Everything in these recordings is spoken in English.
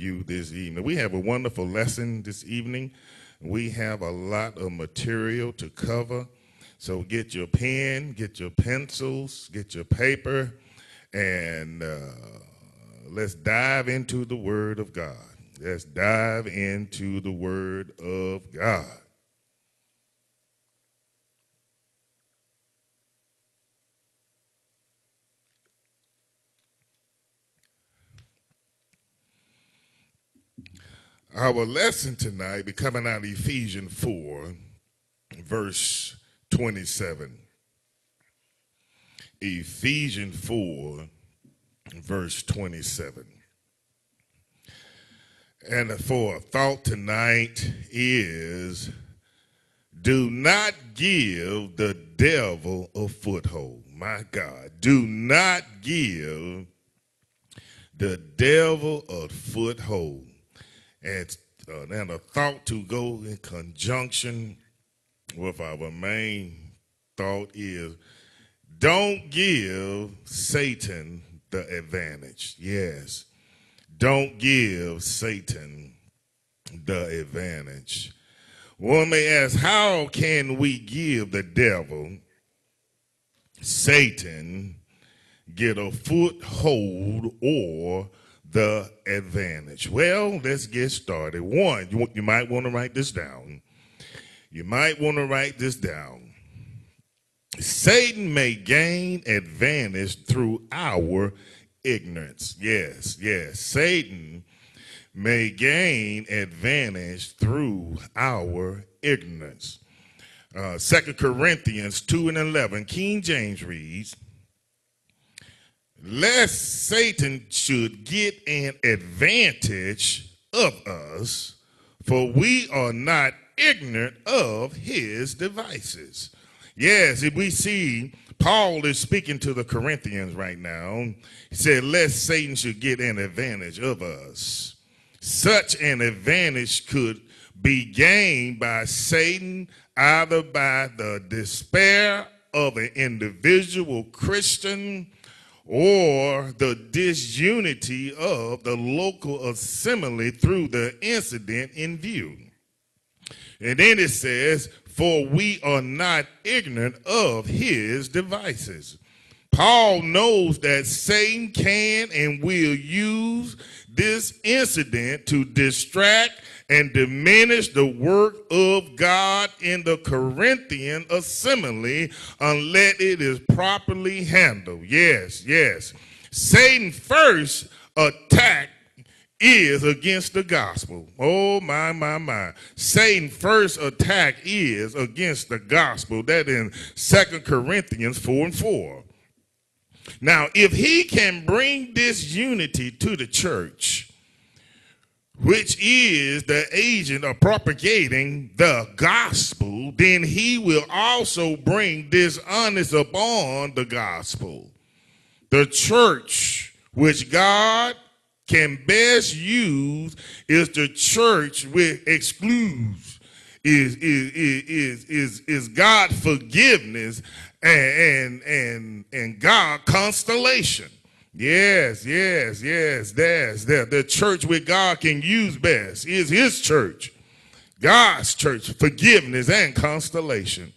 you this evening. We have a wonderful lesson this evening. We have a lot of material to cover. So get your pen, get your pencils, get your paper, and let's dive into the Word of God. Let's dive into the Word of God. Our lesson tonight, we're coming out of Ephesians 4, verse 27. Ephesians 4, verse 27. And for a thought tonight is, do not give the devil a foothold. My God, do not give the devil a foothold. And a thought to go in conjunction with our main thought is, don't give Satan the advantage. Yes, don't give Satan the advantage. One may ask, how can we give the devil, Satan, get a foothold or the advantage? Well, let's get started. One, you might want to write this down. You might want to write this down. Satan may gain advantage through our ignorance. Yes, yes. Satan may gain advantage through our ignorance. 2 Corinthians 2 and 11, King James reads, lest Satan should get an advantage of us, for we are not ignorant of his devices. Yes, if we see Paul is speaking to the Corinthians right now. He said, lest Satan should get an advantage of us. Such an advantage could be gained by Satan either by the despair of an individual Christian or the disunity of the local assembly through the incident in view. And then it says, for we are not ignorant of his devices. Paul knows that Satan can and will use this incident to distract and diminish the work of God in the Corinthian assembly unless it is properly handled. Yes, yes. Satan's first attack is against the gospel. Oh, my. Satan's first attack is against the gospel. That in 2 Corinthians 4 and 4. Now, if he can bring disunity to the church, which is the agent of propagating the gospel, then he will also bring dishonest upon the gospel. The church, which God can best use, is the church which excludes, is God's forgiveness and God's constellation. Yes. The church where God can use best is his church, God's church, forgiveness and constellation.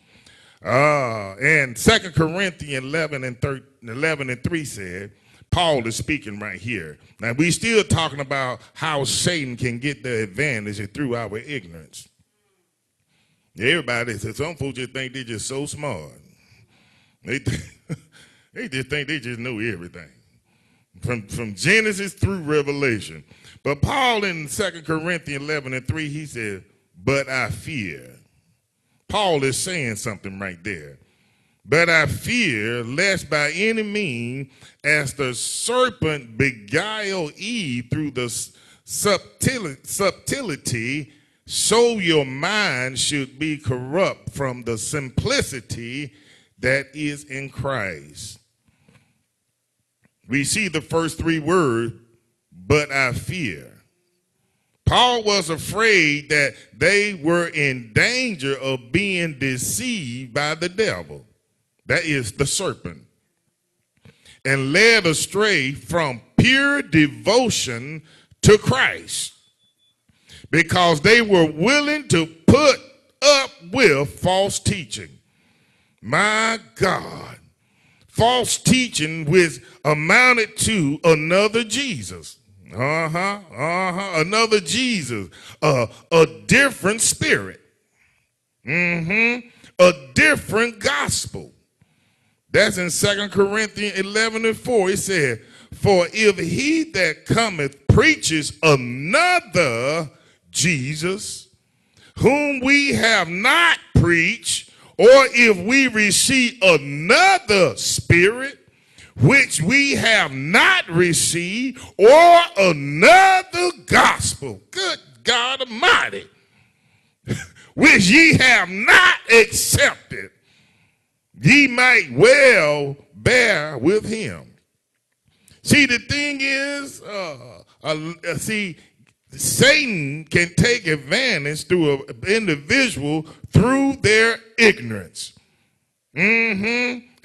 And 2 Corinthians 11 and 3 said, Paul is speaking right here. Now, we're still talking about how Satan can get the advantage through our ignorance. Everybody says, some folks just think they're just so smart. They just think they just know everything. From Genesis through Revelation. But Paul in 2 Corinthians 11 and 3, he said, but I fear. Paul is saying something right there. But I fear lest by any means, as the serpent beguiled Eve through the subtlety, so your mind should be corrupt from the simplicity that is in Christ. We see the first three words, but I fear. Paul was afraid that they were in danger of being deceived by the devil, that is the serpent, and led astray from pure devotion to Christ because they were willing to put up with false teaching. My God, false teaching which amounted to another Jesus. Another Jesus, a different spirit, a different gospel. That's in 2 Corinthians 11:4. It said, for if he that cometh preaches another Jesus, whom we have not preached, or if we receive another spirit, which we have not received, or another gospel, good God Almighty, which ye have not accepted, ye might well bear with him. See, the thing is, Satan can take advantage through an individual through their ignorance.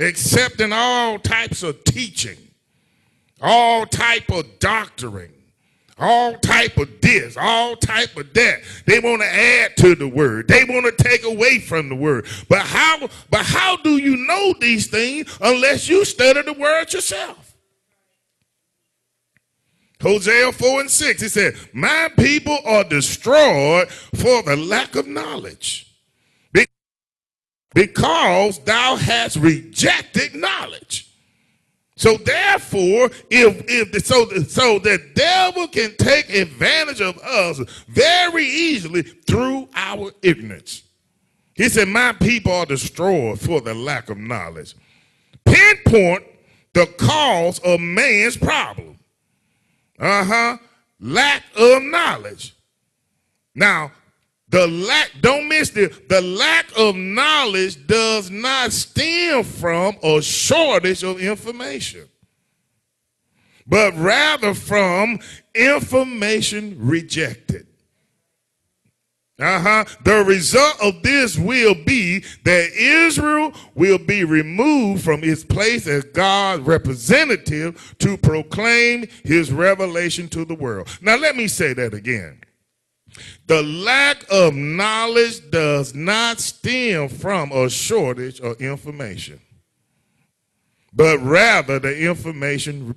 Accepting all types of teaching, all type of doctoring, all type of this, all type of that. They want to add to the word. They want to take away from the word. But how do you know these things unless you study the word yourself? Hosea 4:6, it said, my people are destroyed for the lack of knowledge, because thou hast rejected knowledge. So therefore, so the devil can take advantage of us very easily through our ignorance. He said, my people are destroyed for the lack of knowledge. Pinpoint the cause of man's problem. Lack of knowledge. Now, the lack of knowledge does not stem from a shortage of information, but rather from information rejected. The result of this will be that Israel will be removed from its place as God's representative to proclaim his revelation to the world. Now, let me say that again. The lack of knowledge does not stem from a shortage of information, but rather the information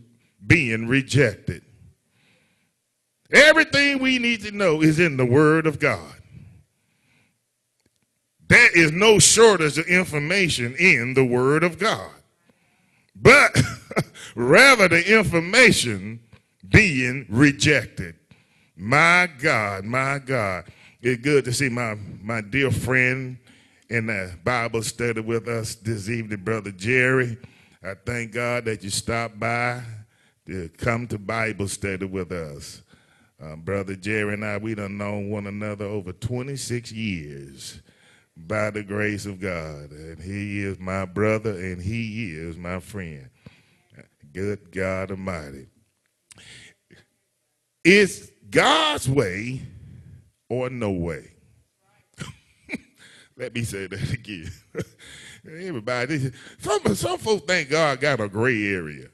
being rejected. Everything we need to know is in the Word of God. There is no shortage of information in the Word of God, but rather the information being rejected. My God, my God. It's good to see my dear friend in the Bible study with us this evening, Brother Jerry. I thank God that you stopped by to come to Bible study with us. Brother Jerry and I, we done known one another over 26 years by the grace of God. And he is my brother and he is my friend. Good God Almighty. It's God's way or no way. Let me say that again. Everybody, some folks think God got a gray area.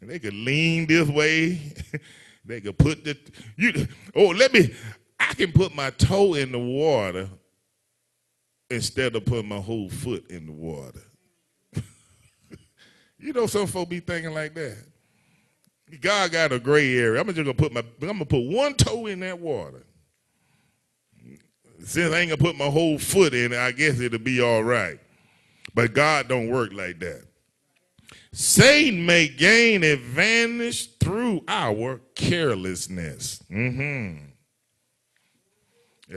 And they could lean this way. They could put I can put my toe in the water instead of putting my whole foot in the water. Some folks be thinking like that. God got a gray area. I'm gonna put one toe in that water. Since I ain't gonna put my whole foot in it, I guess it'll be all right. But God don't work like that. Satan may gain advantage through our carelessness. There's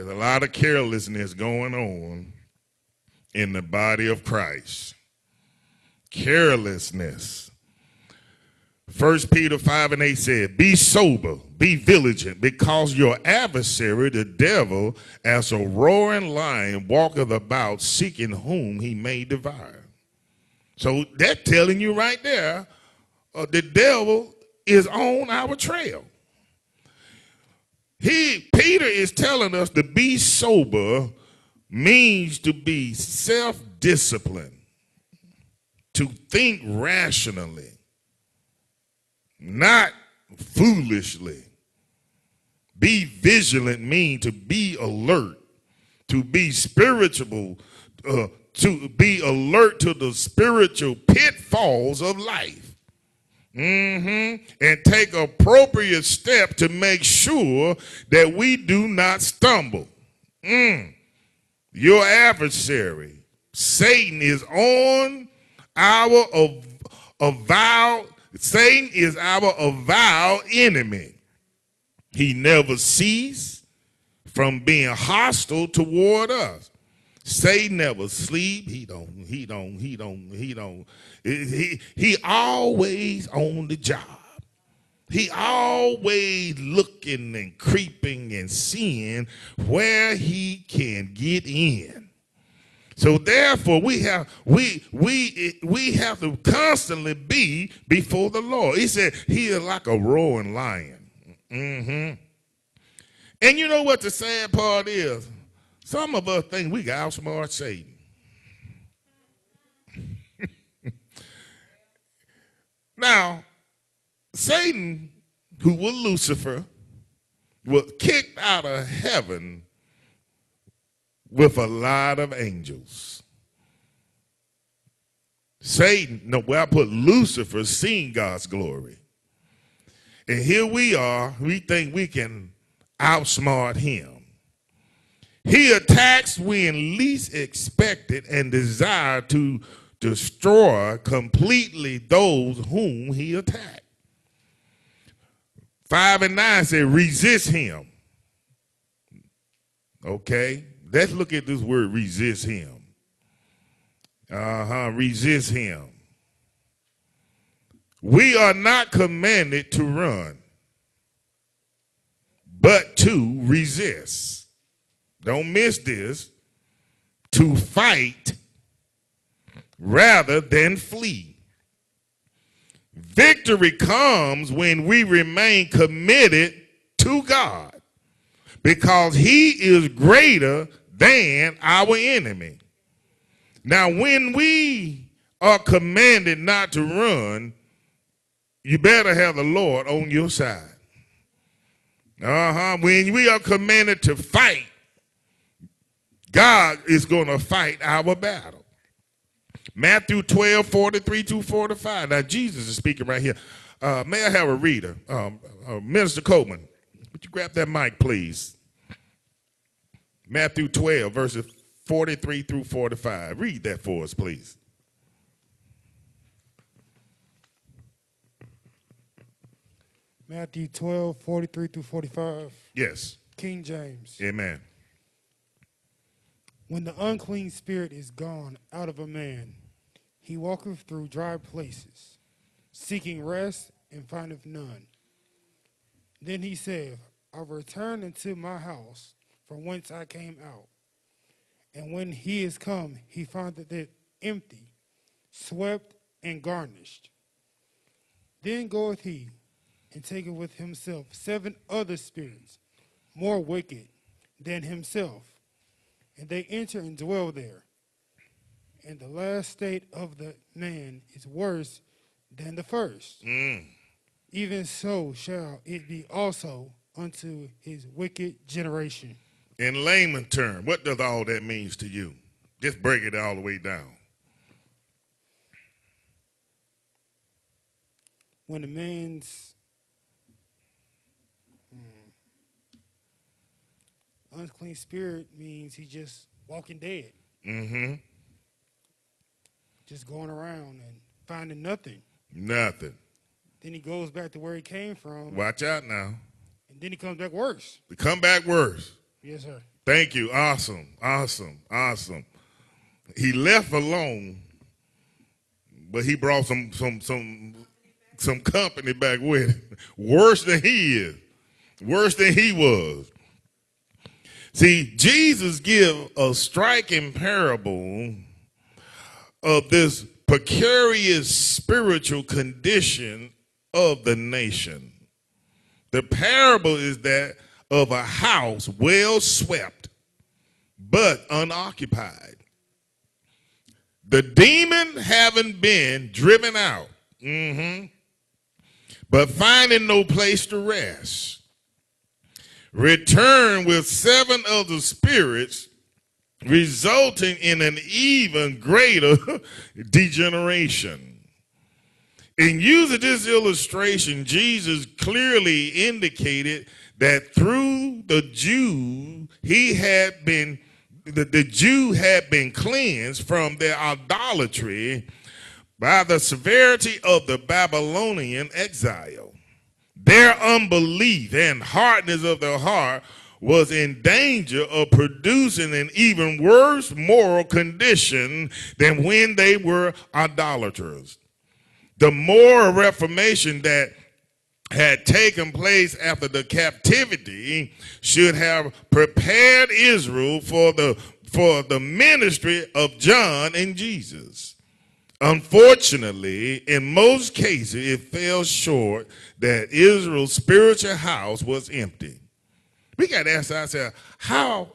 a lot of carelessness going on in the body of Christ. Carelessness. 1 Peter 5:8 said, be sober, be vigilant, because your adversary, the devil, as a roaring lion, walketh about seeking whom he may devour. So that's telling you right there, the devil is on our trail. Peter is telling us to be sober means to be self-disciplined, to think rationally. Not foolishly. Be vigilant means to be alert, to be spiritual, to be alert to the spiritual pitfalls of life. And take appropriate steps to make sure that we do not stumble. Your adversary, Satan, is on our avowed. Satan is our avowed enemy. He never ceases from being hostile toward us. Satan never sleep. He always on the job. He always looking and creeping and seeing where he can get in. So therefore we have to constantly be before the Lord. He said he is like a roaring lion. And you know what the sad part is? Some of us think we can outsmart Satan. Now, Satan, who was Lucifer, was kicked out of heaven with a lot of angels. Satan, no, where I put Lucifer, seen God's glory. And here we are, we think we can outsmart him. He attacks when least expected and desired to destroy completely those whom he attacked. 5 and 9 say, resist him. Okay, let's look at this word, resist him. Resist him. We are not commanded to run, but to resist. Don't miss this, to fight rather than flee. Victory comes when we remain committed to God, because he is greater than our enemy. Now, when we are commanded not to run, you better have the Lord on your side. When we are commanded to fight, God is going to fight our battle. Matthew 12:43-45. Now, Jesus is speaking right here. May I have a reader? Minister Coleman, would you grab that mic, please? Matthew 12, verses 43-45. Read that for us, please. Matthew 12:43-45. Yes. King James. Amen. When the unclean spirit is gone out of a man, he walketh through dry places, seeking rest, and findeth none. Then he saith, I return unto my house, from whence I came out. And when he is come, he findeth it empty, swept, and garnished. Then goeth he, and taketh with himself 7 other spirits, more wicked than himself, and they enter and dwell there. And the last state of the man is worse than the first. Even so shall it be also unto his wicked generation. In layman term, what does all that means to you? Just break it all the way down. When a man's unclean spirit means he's just walking dead. Just going around and finding nothing. Then he goes back to where he came from. Watch out now. And then he comes back worse. He come back worse. Yes, sir. Thank you. Awesome. Awesome. Awesome. He left alone, but he brought some company back with him. Worse than he is. Worse than he was. See, Jesus gives a striking parable of this precarious spiritual condition of the nation. The parable is that of a house well swept but unoccupied. The demon having been driven out, but finding no place to rest, returned with 7 other spirits, resulting in an even greater degeneration. In using this illustration, Jesus clearly indicated that through the Jew, the Jew had been cleansed from their idolatry by the severity of the Babylonian exile. Their unbelief and hardness of their heart was in danger of producing an even worse moral condition than when they were idolaters. The moral reformation that had taken place after the captivity should have prepared Israel for the ministry of John and Jesus. Unfortunately, in most cases, it fell short that Israel's spiritual house was empty. We got to ask ourselves, how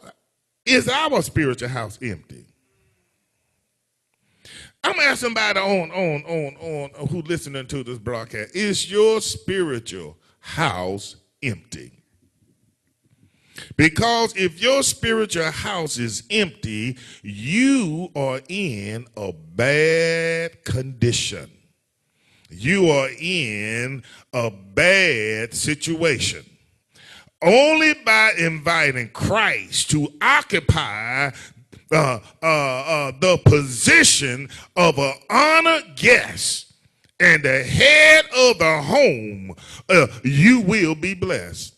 is our spiritual house empty? I'm going to ask somebody on who listening to this broadcast, is your spiritual house empty? Because if your spiritual house is empty, you are in a bad condition. You are in a bad situation. Only by inviting Christ to occupy the position of an honored guest and the head of the home, you will be blessed.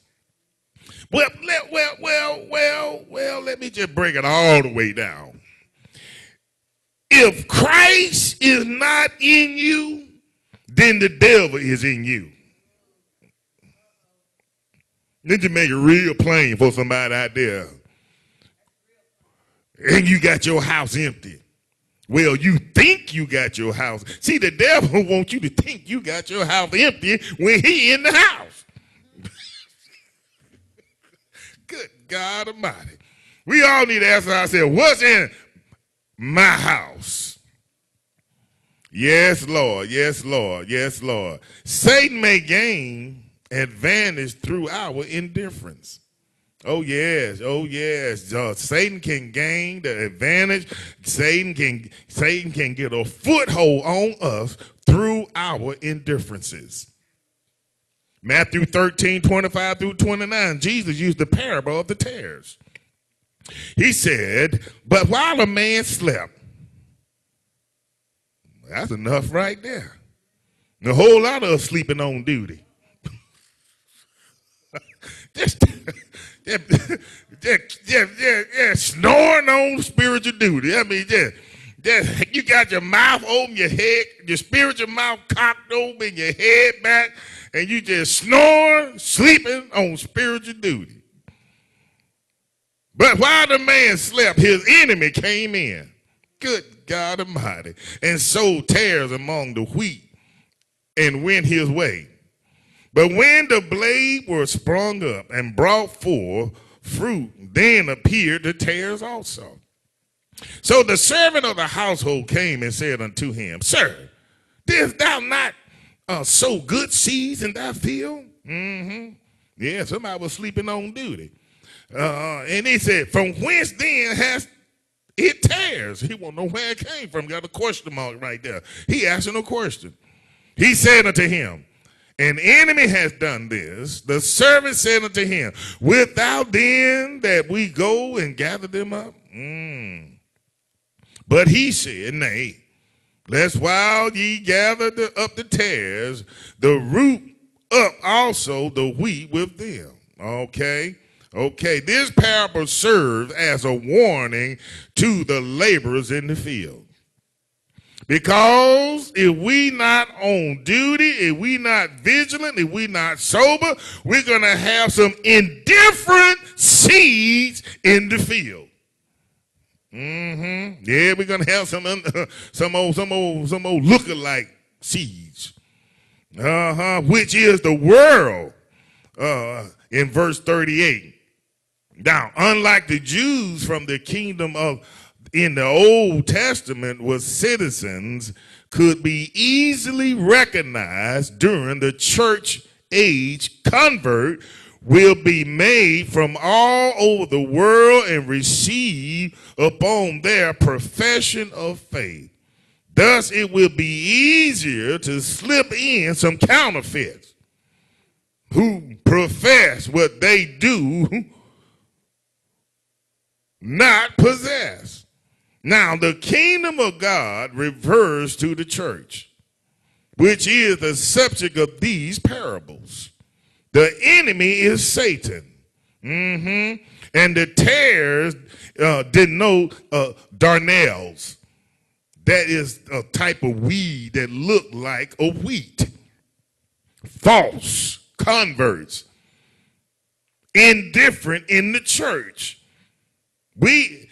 Well, let me just break it all the way down. If Christ is not in you, then the devil is in you. Let me make it real plain for somebody out there. And you got your house empty. Well, you think you got your house. See, the devil wants you to think you got your house empty when he in the house. Good God Almighty. We all need to ask ourselves, what's in my house? Yes, Lord. Yes, Lord. Yes, Lord. Satan may gain advantage through our indifference. Oh, yes. Oh, yes. Satan can gain the advantage. Satan can get a foothold on us through our indifferences. Matthew 13:25 through 29, Jesus used the parable of the tares. He said, but while a man slept, that's enough right there. And a whole lot of us sleeping on duty. Yeah, snoring on spiritual duty. I mean, you got your mouth open, your head, your spiritual mouth cocked open, your head back, and you just snoring, sleeping on spiritual duty. But while the man slept, his enemy came in. Good God Almighty. And sowed tares among the wheat and went his way. But when the blade was sprung up and brought forth fruit, then appeared the tares also. So the servant of the household came and said unto him, Sir, didst thou not sow good seeds in thy field? Mm-hmm. Yeah, somebody was sleeping on duty. And he said, from whence then hast it tares? He won't know where it came from. Got a question mark right there. He asking a question. He said unto him, an enemy has done this. The servant said unto him, wilt thou then that we go and gather them up? But he said, Nay, lest while ye gather up the tares, the root up also the wheat with them. Okay. Okay. This parable serves as a warning to the laborers in the field. Because if we not on duty, if we not vigilant, if we not sober, we're going to have some indifferent seeds in the field. Mm-hmm. Yeah, we're going to have some old lookalike seeds. Which is the world. In verse 38. Now, unlike the Jews from the kingdom of in the Old Testament was citizens could be easily recognized during the church age, convert will be made from all over the world and receive upon their profession of faith. Thus, it will be easier to slip in some counterfeits who profess what they do not possess. Now, the kingdom of God refers to the church, which is the subject of these parables. The enemy is Satan. And the tares denote darnels. That is a type of weed that look like a wheat. False converts. Indifferent in the church.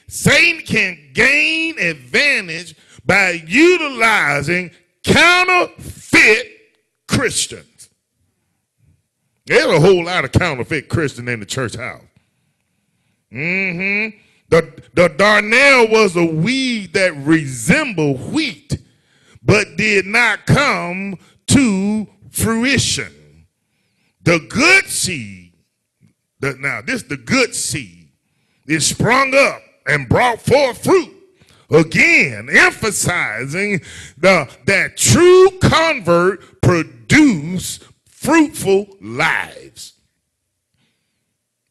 Satan can gain advantage by utilizing counterfeit Christians. There's a whole lot of counterfeit Christians in the church house. The darnel was a weed that resembled wheat, but did not come to fruition. The good seed, the good seed, is sprung up and brought forth fruit. Again, emphasizing that true convert produce fruitful lives.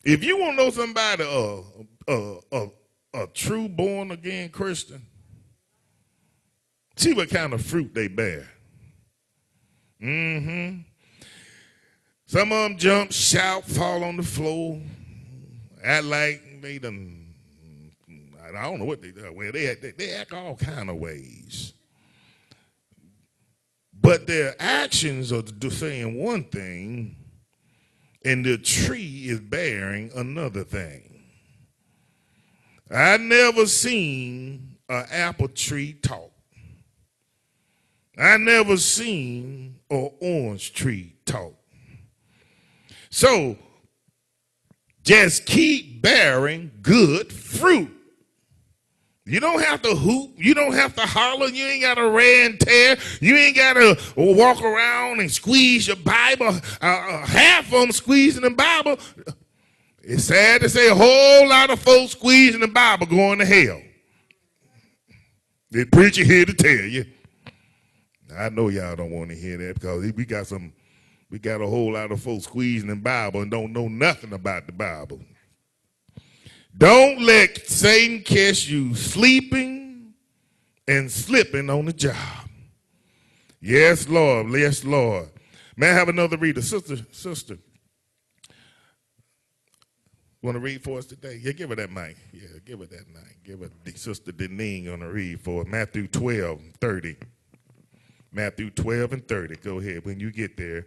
If you want to know somebody, a true born again Christian, see what kind of fruit they bear. Some of them jump, shout, fall on the floor, act like they done. I don't know what they do. Well, they act all kind of ways. But their actions are saying one thing, and the tree is bearing another thing. I never seen an apple tree talk. I never seen an orange tree talk. So just keep bearing good fruit. You don't have to hoop. You don't have to holler. You ain't got to ran tear. You ain't got to walk around and squeeze your Bible. Half of them squeezing the Bible. It's sad to say a whole lot of folks squeezing the Bible going to hell. The preacher here to tell you. I know y'all don't want to hear that because we got a whole lot of folks squeezing the Bible and don't know nothing about the Bible. Don't let Satan catch you sleeping and slipping on the job. Yes, Lord. Yes, Lord. May I have another reader? Sister. Want to read for us today? Yeah, give her that mic. Yeah, give her that mic. Give her Sister Deneen going to read for Matthew 12 and 30. Matthew 12 and 30. Go ahead. When you get there.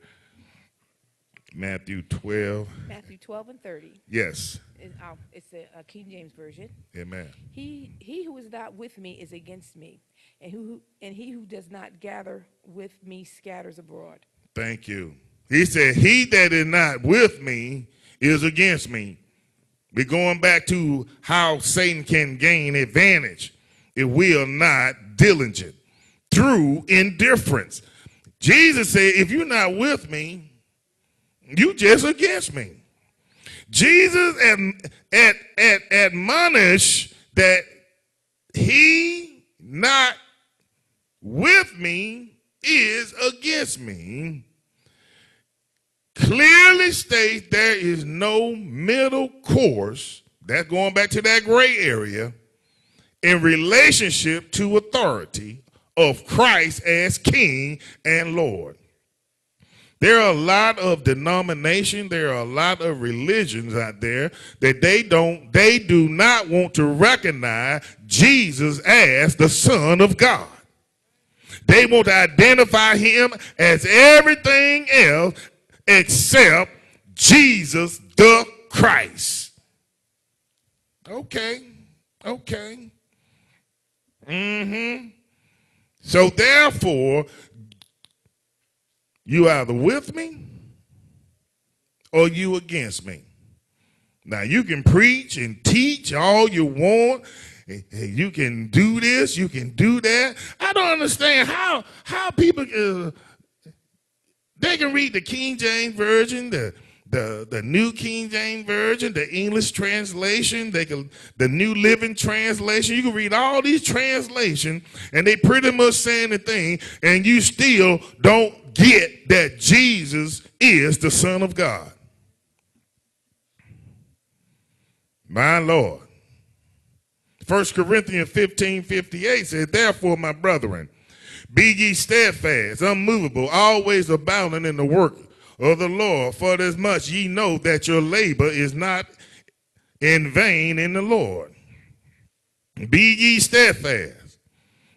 Matthew 12. Matthew 12 and 30. Yes. It's the King James Version. Amen. He who is not with me is against me, and he who does not gather with me scatters abroad. Thank you. He said, he that is not with me is against me. We're going back to how Satan can gain advantage if we are not diligent through indifference. Jesus said, if you're not with me, you just against me. Jesus admonished that he not with me is against me. Clearly states there is no middle course. That's going back to that gray area in relationship to authority of Christ as King and Lord. There are a lot of denominations, there are a lot of religions out there that they do not want to recognize Jesus as the Son of God. They want to identify him as everything else except Jesus the Christ. Okay. So therefore, you either with me or you against me. Now, you can preach and teach all you want you can do this, you can do that. I don't understand how people they can read the King James Version, the New King James Version, the English Translation, the New Living Translation. You can read all these translations, and they pretty much saying the thing, and you still don't get that Jesus is the Son of God. My Lord. 1 Corinthians 15:58 says, therefore, my brethren, be ye steadfast, unmovable, always abounding in the work of the Lord, for as much ye know that your labor is not in vain in the Lord. Be ye steadfast.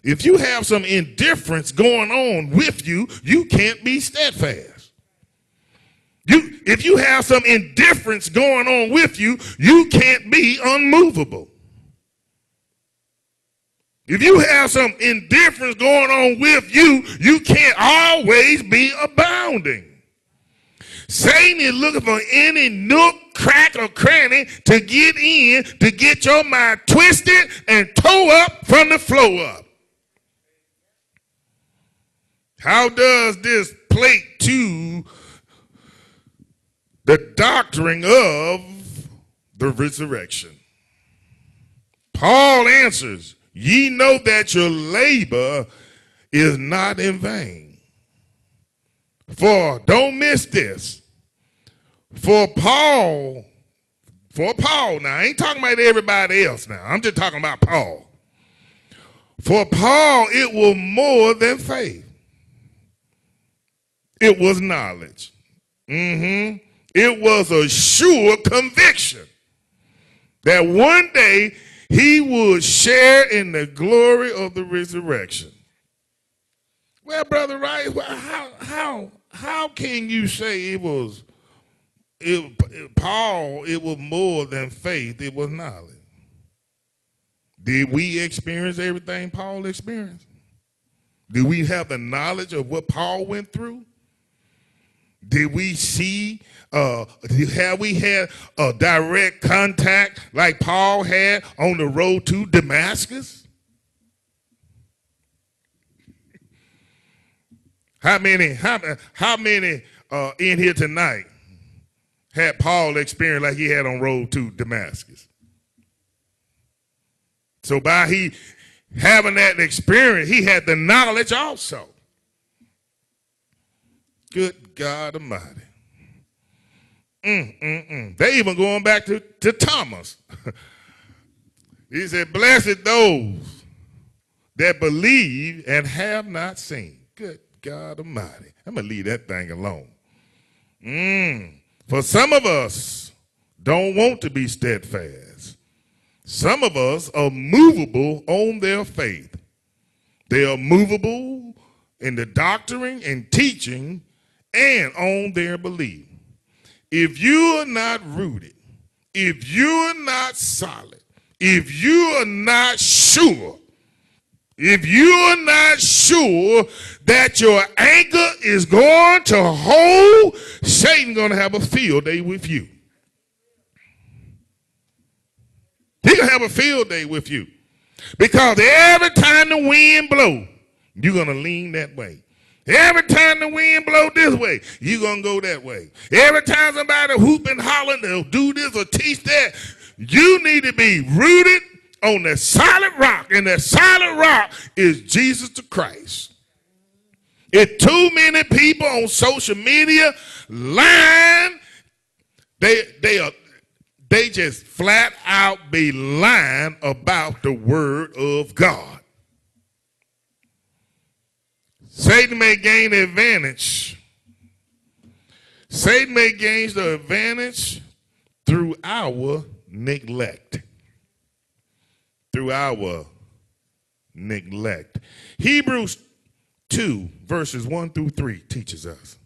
If you have some indifference going on with you, you can't be steadfast. If you have some indifference going on with you, you can't be unmovable. If you have some indifference going on with you, you can't always be abounding. Satan is looking for any nook, crack, or cranny to get in, to get your mind twisted and toe up from the flow up. How does this play to the doctrine of the resurrection? Paul answers, ye know that your labor is not in vain. For, don't miss this, for Paul now, I ain't talking about everybody else now, I'm just talking about Paul. For Paul, it was more than faith. It was knowledge. It was a sure conviction that one day he would share in the glory of the resurrection. Well, Brother Rice, how can you say it was more than faith, it was knowledge? Did we experience everything Paul experienced? Did we have the knowledge of what Paul went through? Did we see, have we had a direct contact like Paul had on the road to Damascus? How many in here tonight had Paul experience like he had on road to Damascus? So by he having that experience, he had the knowledge also. Good God Almighty. They even going back to Thomas. He said, blessed those that believe and have not seen. Good God Almighty. I'm going to leave that thing alone. For some of us don't want to be steadfast. Some of us are movable on their faith. They are movable in the doctrine and teaching and on their belief. If you are not rooted, if you are not solid, if you are not sure, if you are not sure that your anchor is going to hold, Satan going to have a field day with you. He going to have a field day with you. Because every time the wind blows, you're going to lean that way. Every time the wind blows this way, you're going to go that way. Every time somebody hoop and holler, they'll do this or teach that. You need to be rooted on that solid rock, and that solid rock is Jesus the Christ. If too many people on social media lying, they just flat out be lying about the word of God. Satan may gain the advantage. Satan may gain the advantage through our neglect. Hebrews 2 verses 1 through 3 teaches us.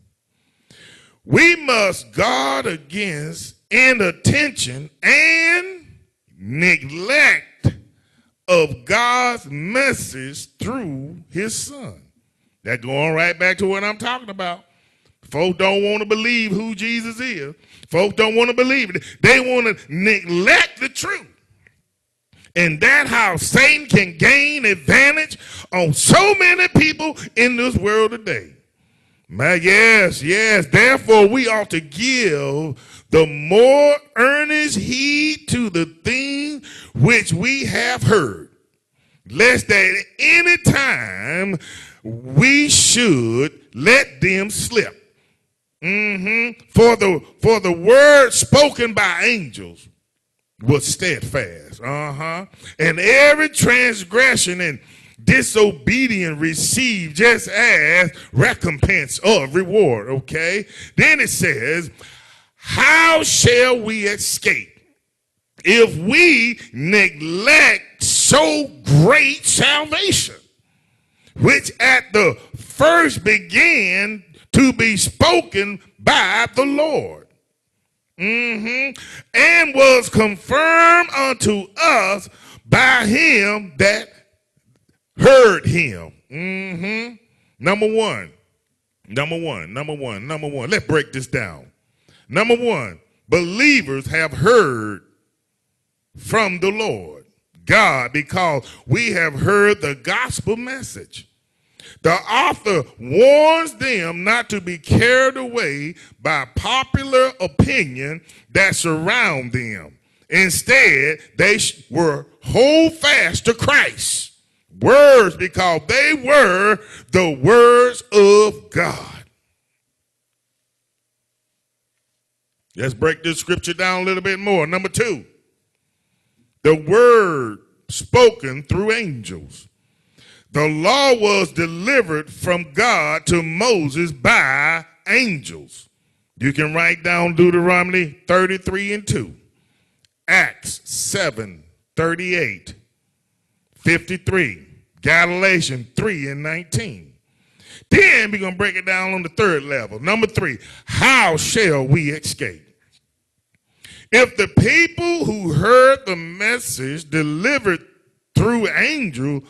We must guard against inattention and neglect of God's message through his son. That's going right back to what I'm talking about. Folks don't want to believe who Jesus is. Folks don't want to believe it. They want to neglect the truth. In that house, Satan can gain advantage on so many people in this world today. Yes. Therefore, we ought to give the more earnest heed to the thing which we have heard, lest at any time we should let them slip. For the word spoken by angels was steadfast. And every transgression and disobedience received just as recompense of reward. Okay. Then it says, how shall we escape if we neglect so great salvation, which at the first began to be spoken by the Lord, and was confirmed unto us by him that heard him. Number one. Let's break this down. Number one, believers have heard from the Lord God because we have heard the gospel message. The author warns them not to be carried away by popular opinion that surround them. Instead, they were hold fast to Christ's words because they were the words of God. Let's break this scripture down a little bit more. Number two, the word spoken through angels. The law was delivered from God to Moses by angels. You can write down Deuteronomy 33:2, Acts 7:38, 53, Galatians 3:19. Then we're going to break it down on the third level. Number three, how shall we escape? If the people who heard the message delivered through angels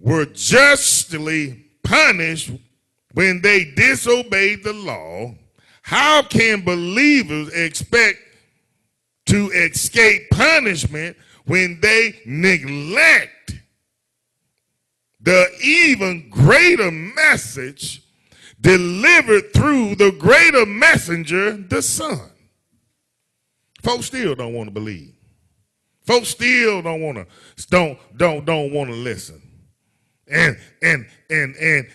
were justly punished when they disobeyed the law, how can believers expect to escape punishment when they neglect the even greater message delivered through the greater messenger, the Son? Folks still don't want to believe. Folks still don't want to listen. And they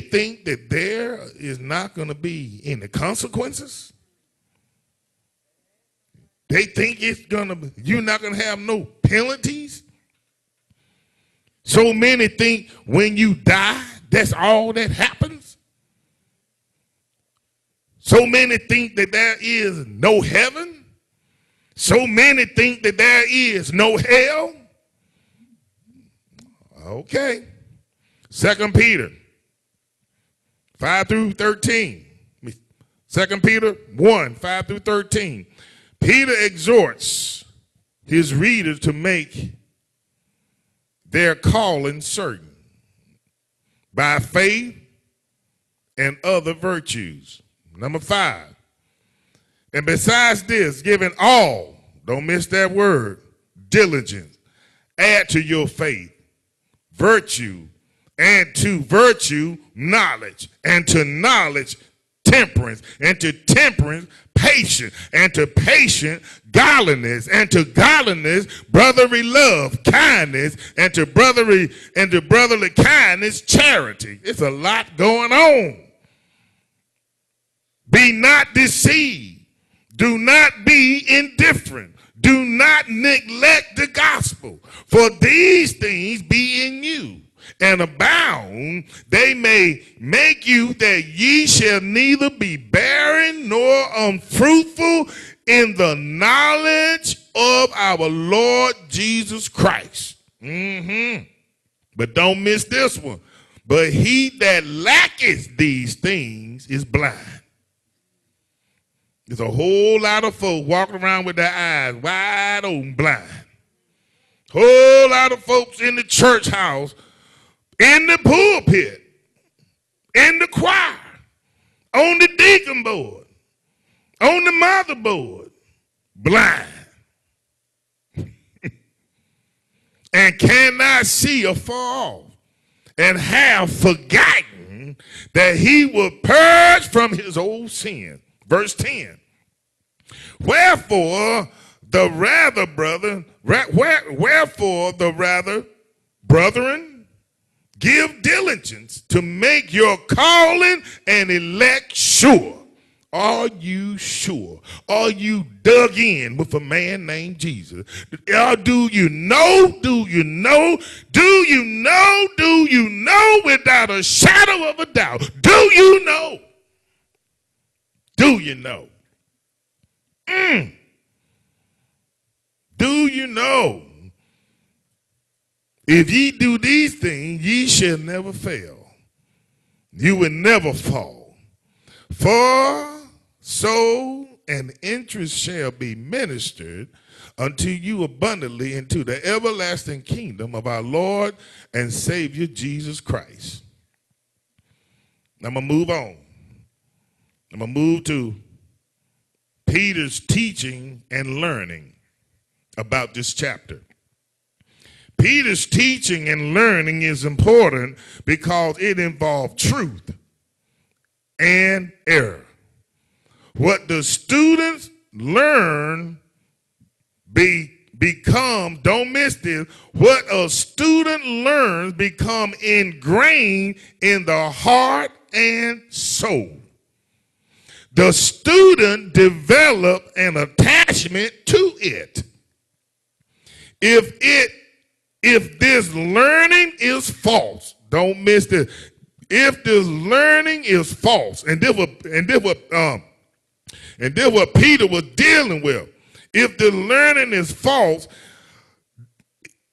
think that there is not going to be any consequences. They think you're not going to have no penalties. So many think when you die, that's all that happens. So many think that there is no heaven. So many think that there is no hell. Okay. 2 Peter 5 through 13. 2 Peter 1, 5 through 13. Peter exhorts his readers to make their calling certain by faith and other virtues. Number five. And besides this, giving all, don't miss that word, diligence, add to your faith virtue, and to virtue, knowledge, and to knowledge, temperance, and to temperance, patience, and to patience, godliness, and to godliness, brotherly love, kindness, and to brotherly kindness, charity. It's a lot going on. Be not deceived. Do not be indifferent. Do not neglect the gospel, for these things be in you, and abound, they may make you that ye shall neither be barren nor unfruitful in the knowledge of our Lord Jesus Christ. But don't miss this one. But he that lacketh these things is blind. There's a whole lot of folk walking around with their eyes wide open, blind. Whole lot of folks in the church house, in the pulpit, in the choir, on the deacon board, on the motherboard, blind. and cannot see afar off, and have forgotten that he will purge from his old sin. Verse 10. Wherefore, brethren, give diligence to make your calling and elect sure. Are you sure? Are you dug in with a man named Jesus? Do you know without a shadow of a doubt? Do you know? Do you know? If ye do these things, ye shall never fail. You will never fall. For so an interest shall be ministered unto you abundantly into the everlasting kingdom of our Lord and Savior Jesus Christ. I'm going to move on. I'm going to move to Peter's teaching and learning about this chapter. Peter's teaching and learning is important because it involves truth and error. What the students learn becomes, don't miss this, what a student learns becomes ingrained in the heart and soul. The student develops an attachment to it. If this learning is false, don't miss this. If this learning is false, and this what Peter was dealing with. If the learning is false,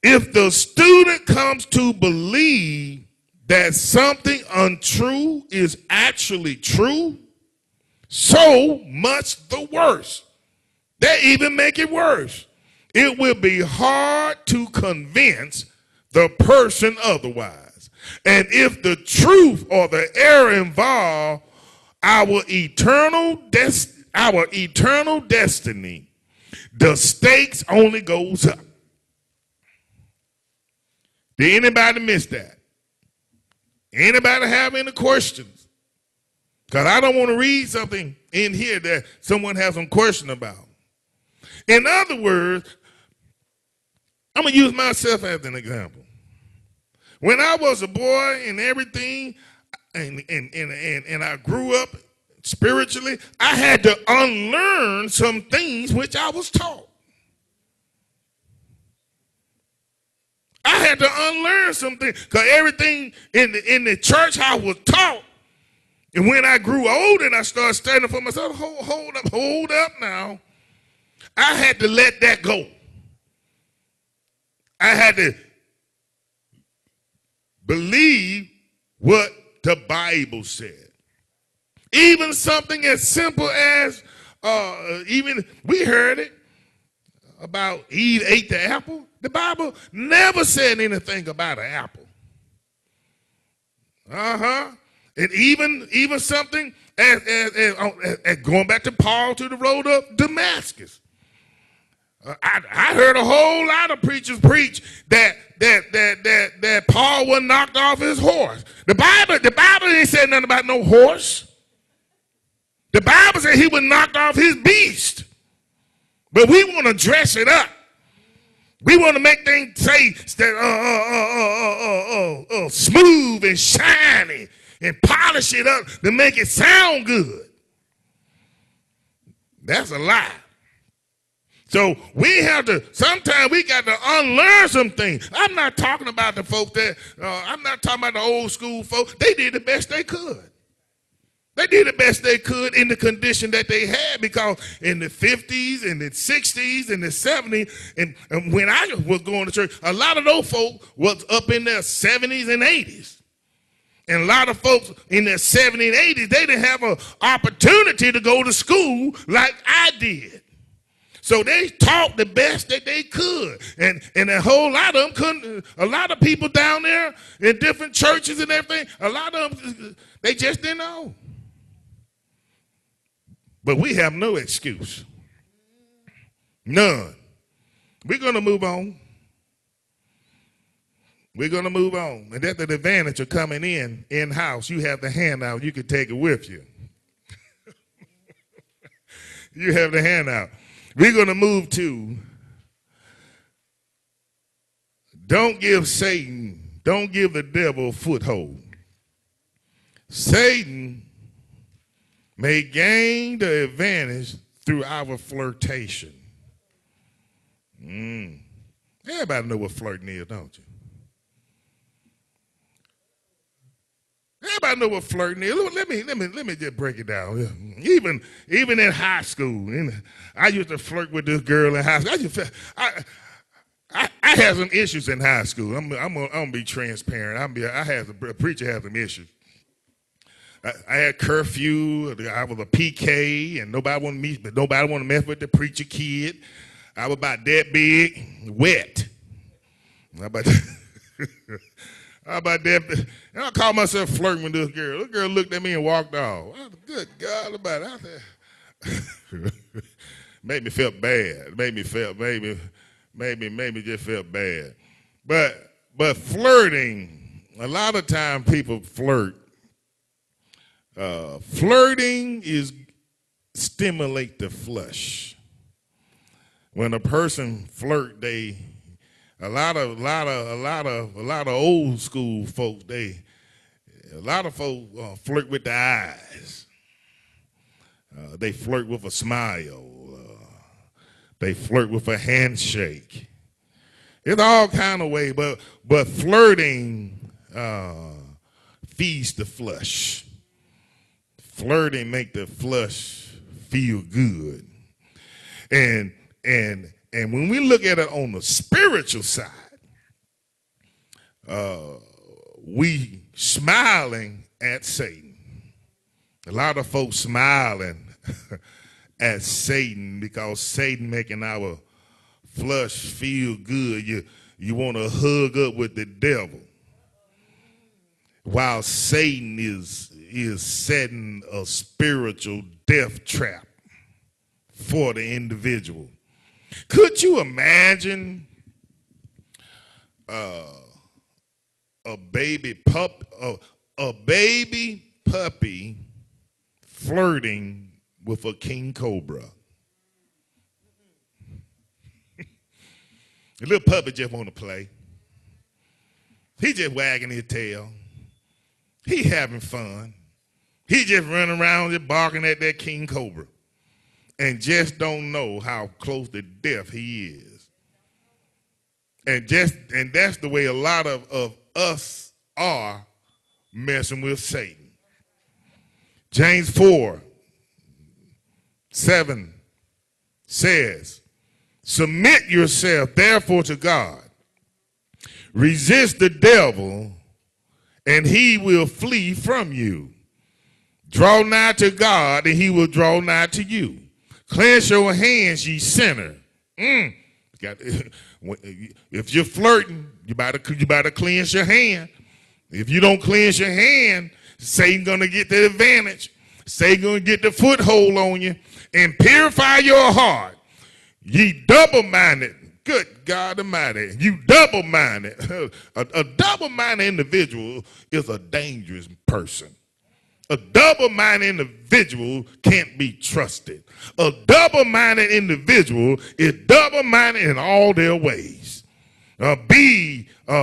if the student comes to believe that something untrue is actually true, so much the worse. They even make it worse. It will be hard to convince the person otherwise. And if the truth or the error involve our eternal destiny, the stakes only goes up. Did anybody miss that? Anybody have any questions? Because I don't want to read something in here that someone has some question about. In other words, I'm going to use myself as an example. When I was a boy and everything, and I grew up spiritually, I had to unlearn some things which I was taught. I had to unlearn some things because everything in the church I was taught. And when I grew old and I started standing for myself, hold up now. I had to let that go. I had to believe what the Bible said. Even something as simple as, even we heard it about Eve ate the apple. The Bible never said anything about an apple. Uh-huh. And even something as going back to Paul to the road of Damascus. I heard a whole lot of preachers preach that Paul was knocked off his horse. The Bible ain't said nothing about no horse. The Bible said he was knocked off his beast. But we want to dress it up. We want to make things say that smooth and shiny, and polish it up to make it sound good. That's a lie. So we have to, sometimes we got to unlearn some things. I'm not talking about the folk that, I'm not talking about the old school folk. They did the best they could. They did the best they could in the condition that they had, because in the 50s and the 60s and the 70s, and when I was going to church, a lot of those folk was up in their 70s and 80s. And a lot of folks in their 70s and 80s, they didn't have an opportunity to go to school like I did. So they taught the best that they could. And a whole lot of them couldn't, a lot of people down there in different churches and everything, a lot of them, they just didn't know. But we have no excuse. None. We're going to move on. We're going to move on. And that's the advantage of coming in-house. You have the handout. You can take it with you. You have the handout. We're going to move to don't give Satan, don't give the devil a foothold. Satan may gain the advantage through our flirtation. Everybody know what flirting is, don't you? Everybody know what flirting is. Let me just break it down. Even in high school, I used to flirt with this girl in high school. I had some issues in high school. I'm gonna be transparent. A preacher has some issues. I had curfew. I was a PK, and nobody wanted to mess with the preacher kid. I was about that big, wet. How about that? And I called myself flirting with this girl. This girl looked at me and walked off. Good God about it. Made me feel bad. Made me just felt bad. But flirting, a lot of time people flirt. Flirting is stimulate the flesh. When a person flirt, a lot of old school folks, a lot of folks flirt with the eyes. They flirt with a smile. They flirt with a handshake. It's all kind of way, but flirting feeds the flesh. Flirting make the flesh feel good. And when we look at it on the spiritual side, we smiling at Satan. A lot of folks smiling at Satan because Satan making our flesh feel good. You want to hug up with the devil while Satan is setting a spiritual death trap for the individual. Could you imagine a baby puppy flirting with a king cobra? The little puppy just want to play. He just wagging his tail. He having fun. He just running around just barking at that king cobra. And just don't know how close to death he is. And that's the way a lot of us are messing with Satan. James 4:7 says, submit yourself therefore to God. Resist the devil, and he will flee from you. Draw nigh to God, and he will draw nigh to you. Cleanse your hands, ye sinner. If you're flirting, you better cleanse your hand. If you don't cleanse your hand, Satan's going to get the advantage. Satan's going to get the foothold on you. And purify your heart, ye double-minded. Good God Almighty, you double-minded. A double-minded individual is a dangerous person. A double-minded individual can't be trusted. A double-minded individual is double-minded in all their ways. Verse 9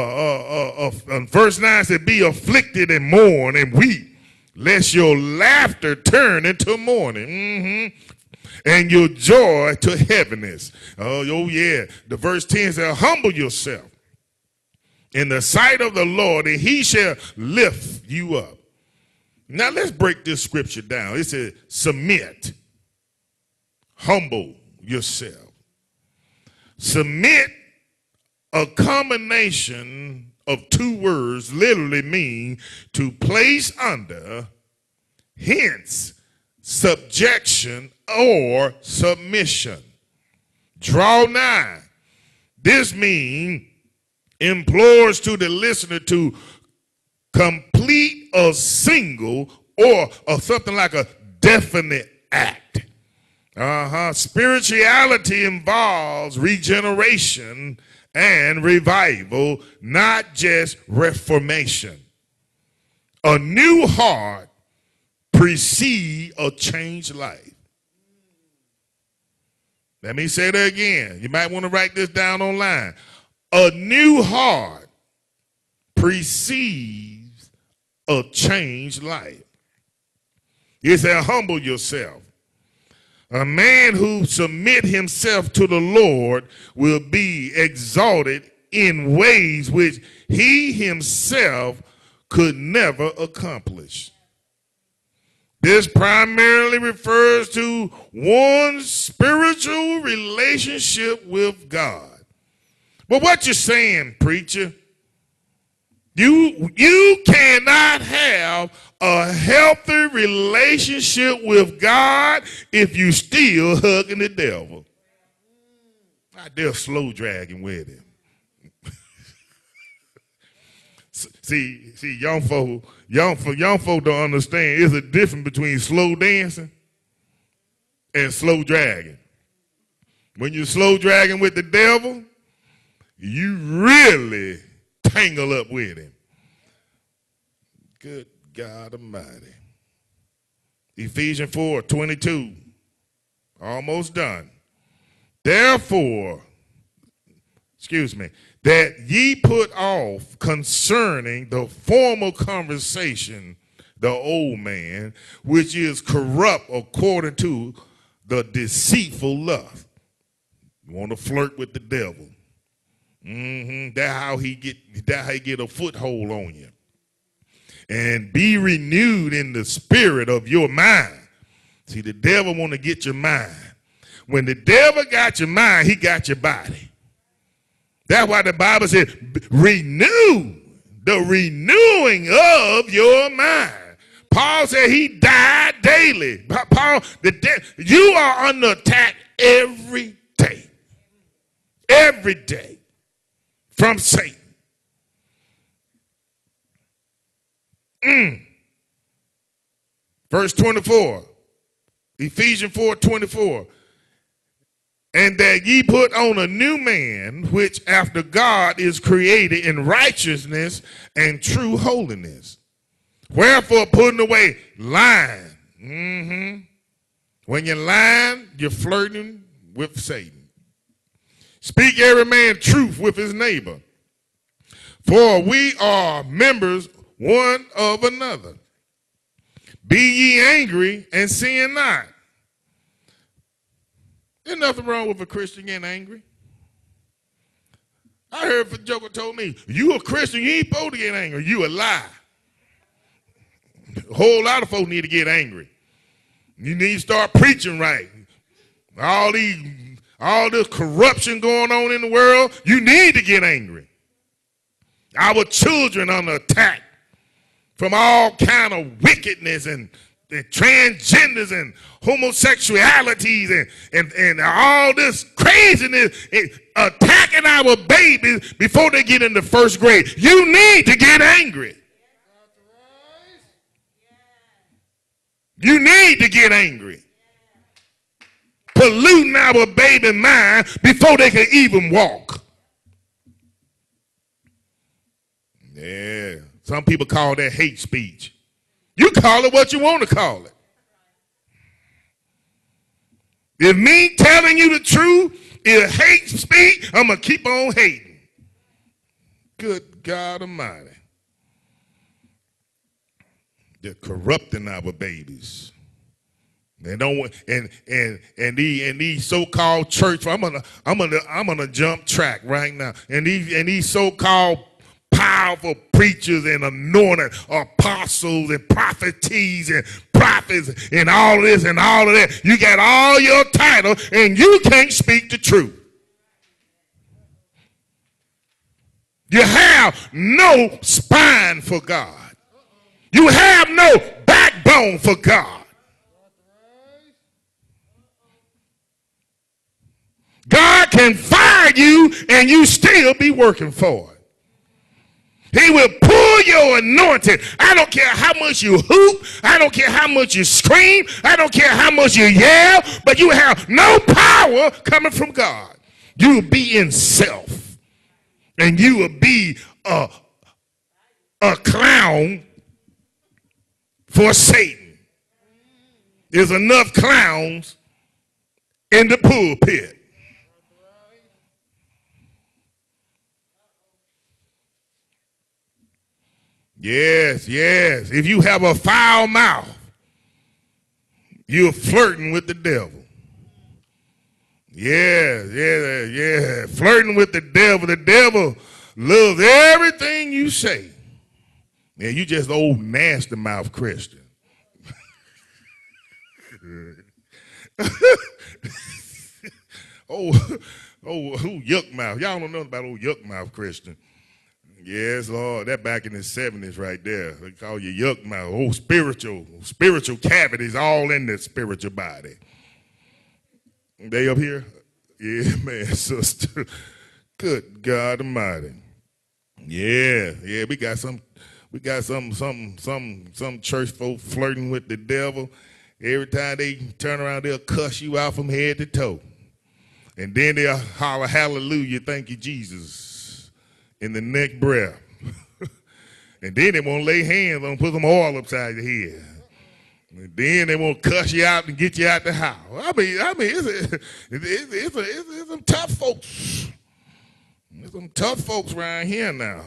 said, be afflicted and mourn and weep, lest your laughter turn into mourning. And your joy to heaviness. Oh yeah. The verse 10 says, humble yourself in the sight of the Lord, and he shall lift you up. Now, let's break this scripture down. It says, submit. Humble yourself. Submit, a combination of two words, literally mean to place under, hence subjection or submission. Draw nigh. This means implores to the listener to complete a single or something like a definite act. Spirituality involves regeneration and revival, not just reformation. A new heart precedes a changed life. Let me say that again. You might want to write this down online. A new heart precedes a changed life. You say, humble yourself. A man who submits himself to the Lord will be exalted in ways which he himself could never accomplish. This primarily refers to one's spiritual relationship with God. But what you're saying, preacher, you cannot have a healthy relationship with God if you still hugging the devil. I dare slow dragging with him. See, young folk don't understand. There's a difference between slow dancing and slow dragging. When you're slow dragging with the devil, you really tangle up with him. Good God Almighty. Ephesians 4:22. Almost done. Therefore, that ye put off concerning the former conversation the old man, which is corrupt according to the deceitful lust. You want to flirt with the devil. That's how he get a foothold on you. And be renewed in the spirit of your mind. See, the devil want to get your mind. When the devil got your mind, he got your body. That's why the Bible says, renew, the renewing of your mind. Paul said he died daily. Paul, you are under attack every day. Every day. From Satan. Verse 24. Ephesians 4:24. And that ye put on a new man, which after God is created in righteousness and true holiness. Wherefore, putting away lying. When you're lying, you're flirting with Satan. Speak every man truth with his neighbor. For we are members one of another. Be ye angry and sin not. There's nothing wrong with a Christian getting angry. I heard a joker told me, you a Christian, you ain't supposed to get angry. You a lie. A whole lot of folks need to get angry. You need to start preaching right. All this corruption going on in the world, you need to get angry. Our children are under attack from all kind of wickedness and transgenders and homosexualities and all this craziness attacking our babies before they get into first grade. You need to get angry. You need to get angry. Polluting our baby mind before they can even walk. Yeah. Some people call that hate speech. You call it what you want to call it. If me telling you the truth is hate speech, I'm going to keep on hating. Good God Almighty. They're corrupting our babies. They don't, and these so-called church, I'm gonna jump track right now. And these so-called powerful preachers and anointed apostles and prophecies and prophets and all this and all of that. You got all your title and you can't speak the truth. You have no spine for God. You have no backbone for God. God can fire you and you still be working for it. He will pull your anointing. I don't care how much you hoop. I don't care how much you scream. I don't care how much you yell. But you have no power coming from God. You'll be in self. and you will be a clown for Satan. There's enough clowns in the pulpit. Yes, yes. If you have a foul mouth, you're flirting with the devil. Yes, yes, yes. Flirting with the devil. The devil loves everything you say. Man, you just old nasty mouth Christian. oh, yuck mouth. Y'all don't know about old yuck mouth Christian. Yes, Lord, that back in the 70s right there. They call you yuck mouth. Oh, spiritual cavities all in the spiritual body. They up here? Yeah, man, sister. Good God Almighty. Yeah, yeah, we got some church folk flirting with the devil. Every time they turn around, they'll cuss you out from head to toe. And then they'll holler, hallelujah, thank you, Jesus, in the next breath. And then they won't lay hands on, put some oil upside your head. And then they won't cuss you out and get you out the house. I mean, it's some tough folks. There's some tough folks around here now.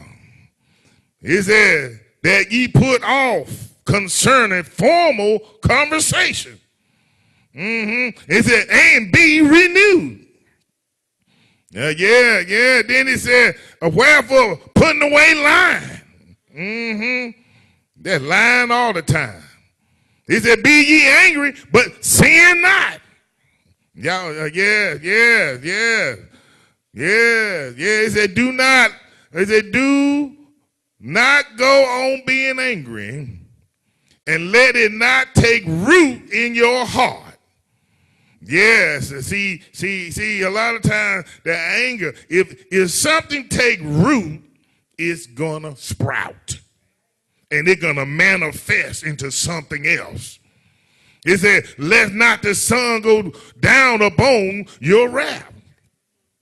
It says that ye put off concerning formal conversation. It said, and be renewed. Yeah. Then he said, wherefore putting away lying. That's lying all the time. He said, be ye angry, but sin not. Y'all, yeah. He said, do not go on being angry, and let it not take root in your heart. Yes, see, a lot of times the anger, if something take root, it's going to sprout. And it's going to manifest into something else. It said, let not the sun go down upon your wrath.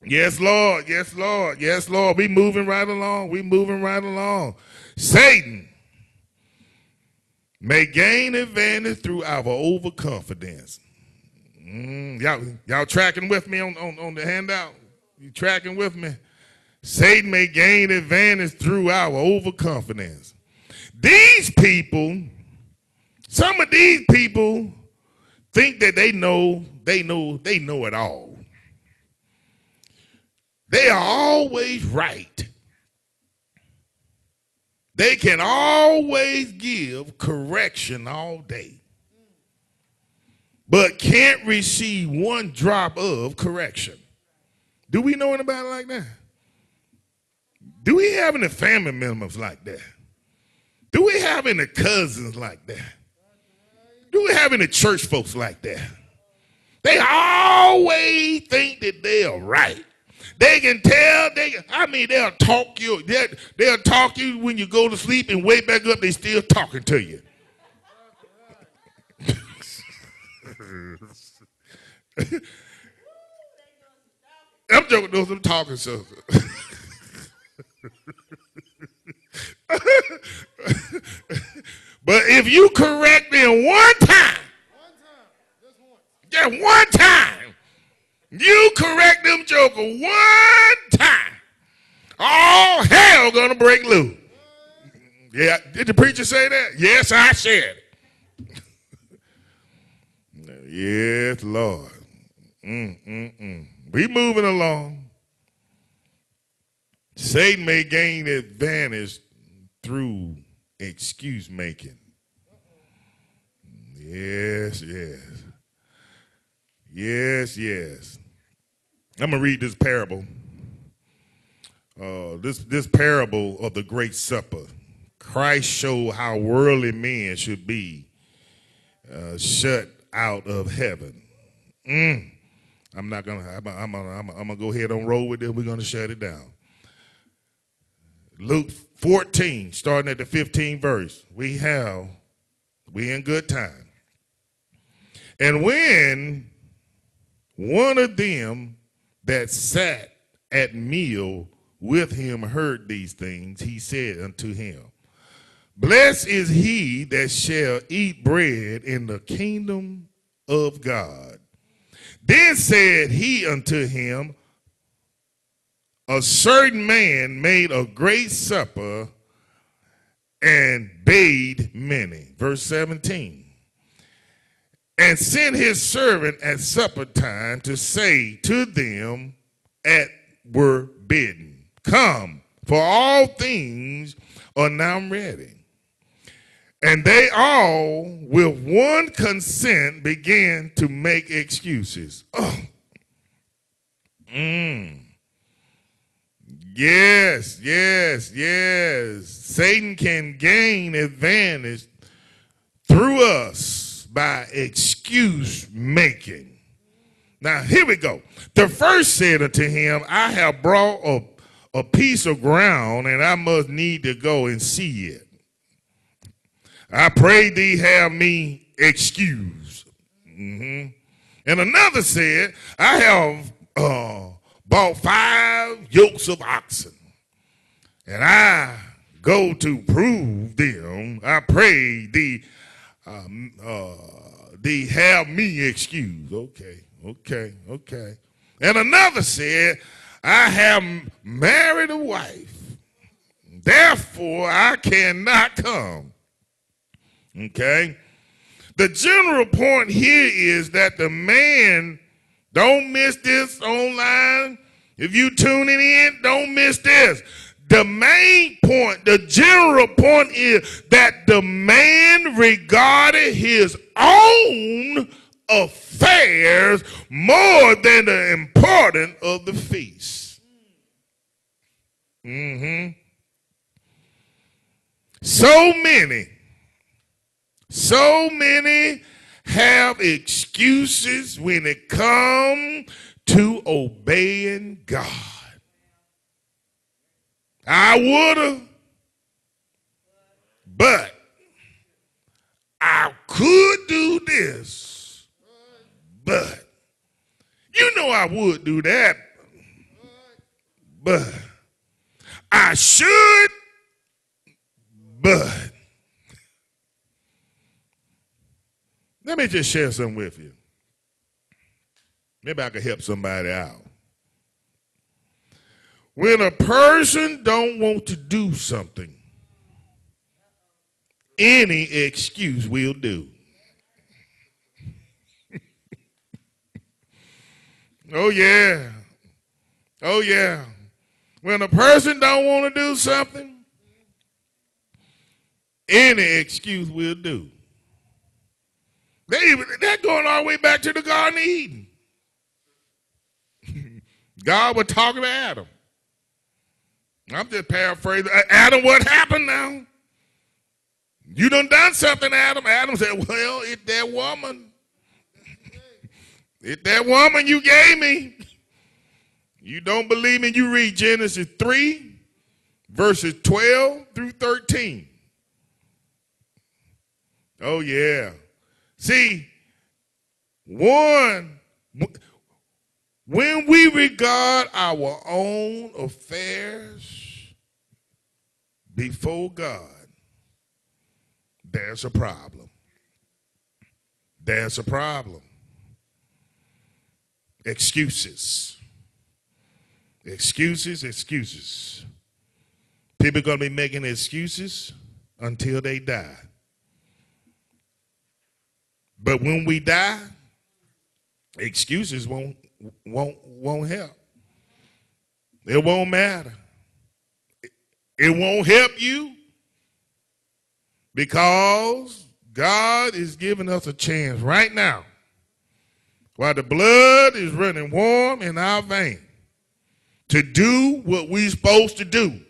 Yes, Lord, yes, Lord, yes, Lord. We moving right along. We moving right along. Satan may gain advantage through our overconfidence. Y'all tracking with me on the handout? You tracking with me? Satan may gain advantage through our overconfidence. These people, some of these people think that they know it all. They are always right. They can always give correction all day, but can't receive one drop of correction. Do we know anybody like that? Do we have any family members like that? Do we have any cousins like that? Do we have any church folks like that? They always think that they are right. They can tell. They'll talk you. They'll talk you when you go to sleep and wake back up. They still talking to you. I'm joking, those I'm talking so. But if you correct them one time, you correct them joker one time, all hell gonna break loose. Yeah, did the preacher say that? Yes, I said it. Yes, Lord. We moving along. Satan may gain advantage through excuse making. Yes. I'm gonna read this parable. This parable of the Great Supper. Christ showed how worldly men should be shut out of heaven. I'm gonna go ahead and roll with it. We're gonna shut it down. Luke 14, starting at the 15th verse. We in good time. And when one of them that sat at meal with him heard these things, he said unto him, Blessed is he that shall eat bread in the kingdom of God. Then said he unto him, A certain man made a great supper and bade many. Verse 17. And sent his servant at supper time to say to them that were bidden, Come, for all things are now ready. And they all, with one consent, began to make excuses. Oh. Yes, yes, yes. Satan can gain advantage through us by excuse making. Now, here we go. The first said unto him, I have brought a piece of ground, and I must need to go and see it. I pray thee have me excused. And another said, I have bought 5 yokes of oxen, and I go to prove them. I pray thee, thee have me excused. Okay, okay, okay. And another said, I have married a wife, therefore I cannot come. Okay, the general point here is that the man, don't miss this online. If you tuning in, don't miss this. The main point, the general point is that the man regarded his own affairs more than the importance of the feast. So many have excuses when it comes to obeying God. I woulda, but I could do this, but you know I would do that, but I should, but. Let me just share something with you. Maybe I could help somebody out. When a person don't want to do something, any excuse will do. Oh, yeah. Oh, yeah. When a person don't want to do something, any excuse will do. They're going all the way back to the Garden of Eden. God was talking to Adam. I'm just paraphrasing. Adam, what happened now? You done something, Adam. Adam said, well, it's that woman. It's that woman you gave me. You don't believe me? You read Genesis 3, verses 12 through 13. Oh, yeah. See, when we regard our own affairs before God, there's a problem. There's a problem. Excuses. Excuses, excuses. People are going to be making excuses until they die. But when we die, excuses won't help. It won't matter. It won't help you because God is giving us a chance right now while the blood is running warm in our veins to do what we're supposed to do.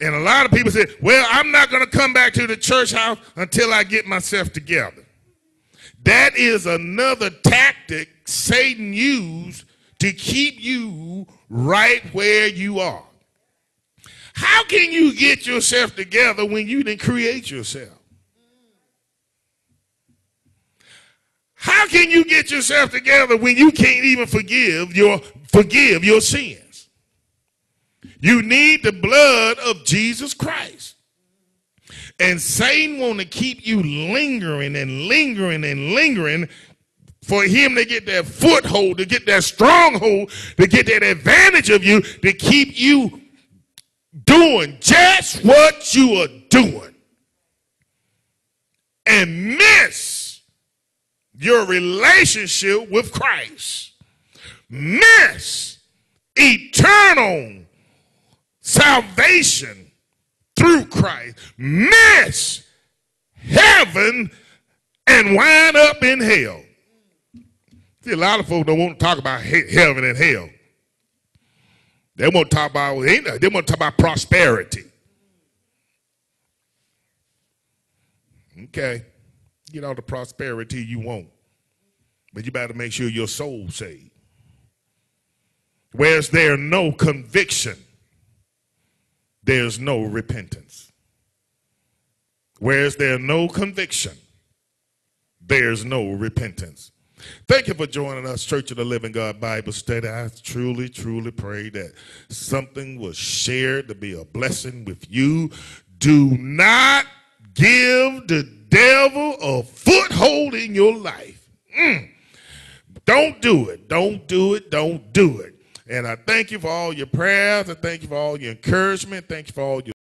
And a lot of people say, well, I'm not going to come back to the church house until I get myself together. That is another tactic Satan used to keep you right where you are. How can you get yourself together when you didn't create yourself? How can you get yourself together when you can't even forgive your sins? You need the blood of Jesus Christ. And Satan want to keep you lingering and lingering and lingering for him to get that foothold, to get that stronghold, to get that advantage of you, to keep you doing just what you are doing and miss your relationship with Christ. Miss eternal salvation through Christ. Miss heaven and wind up in hell. See, a lot of folks don't want to talk about heaven and hell. They want to talk about, prosperity. Okay, get all the prosperity you want, but you better make sure your soul's saved. Where's there no conviction, there's no repentance. Where's there no conviction, there's no repentance. Thank you for joining us, Church of the Living God Bible Study. I truly, truly pray that something was shared to be a blessing with you. Do not give the devil a foothold in your life. Don't do it. Don't do it. Don't do it. And I thank you for all your prayers. I thank you for all your encouragement. Thank you for all your